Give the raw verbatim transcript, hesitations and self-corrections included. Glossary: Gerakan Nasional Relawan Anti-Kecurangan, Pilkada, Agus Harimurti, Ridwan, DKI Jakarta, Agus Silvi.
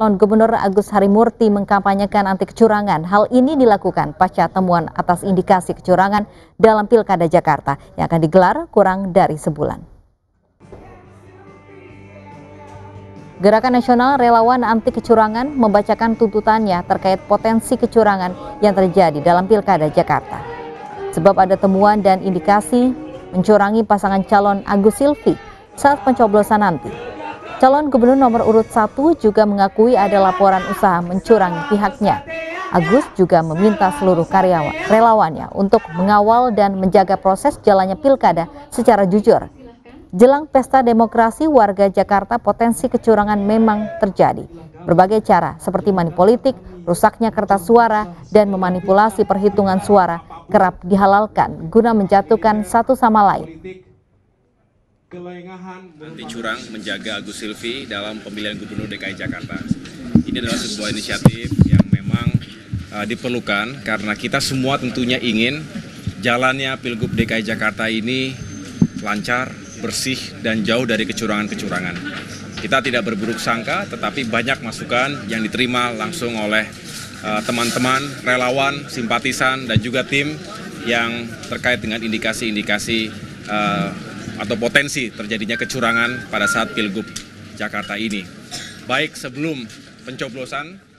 Gubernur Agus Harimurti mengkampanyekan anti kecurangan. Hal ini dilakukan pasca temuan atas indikasi kecurangan dalam Pilkada Jakarta yang akan digelar kurang dari sebulan. Gerakan Nasional Relawan Anti-Kecurangan membacakan tuntutannya terkait potensi kecurangan yang terjadi dalam Pilkada Jakarta. Sebab ada temuan dan indikasi mencurangi pasangan calon Agus Silvi saat pencoblosan nanti. Calon gubernur nomor urut satu juga mengakui ada laporan usaha mencurangi pihaknya. Agus juga meminta seluruh karyawan relawannya untuk mengawal dan menjaga proses jalannya pilkada secara jujur. Jelang pesta demokrasi warga Jakarta, potensi kecurangan memang terjadi. Berbagai cara seperti money politik, rusaknya kertas suara, dan memanipulasi perhitungan suara kerap dihalalkan guna menjatuhkan satu sama lain. Anti curang menjaga Agus Silvi dalam pemilihan gubernur D K I Jakarta. Ini adalah sebuah inisiatif yang memang uh, diperlukan karena kita semua tentunya ingin jalannya Pilgub D K I Jakarta ini lancar, bersih, dan jauh dari kecurangan-kecurangan. Kita tidak berburuk sangka, tetapi banyak masukan yang diterima langsung oleh teman-teman, uh, relawan, simpatisan, dan juga tim yang terkait dengan indikasi-indikasi uh, atau potensi terjadinya kecurangan pada saat Pilgub Jakarta ini, baik sebelum pencoblosan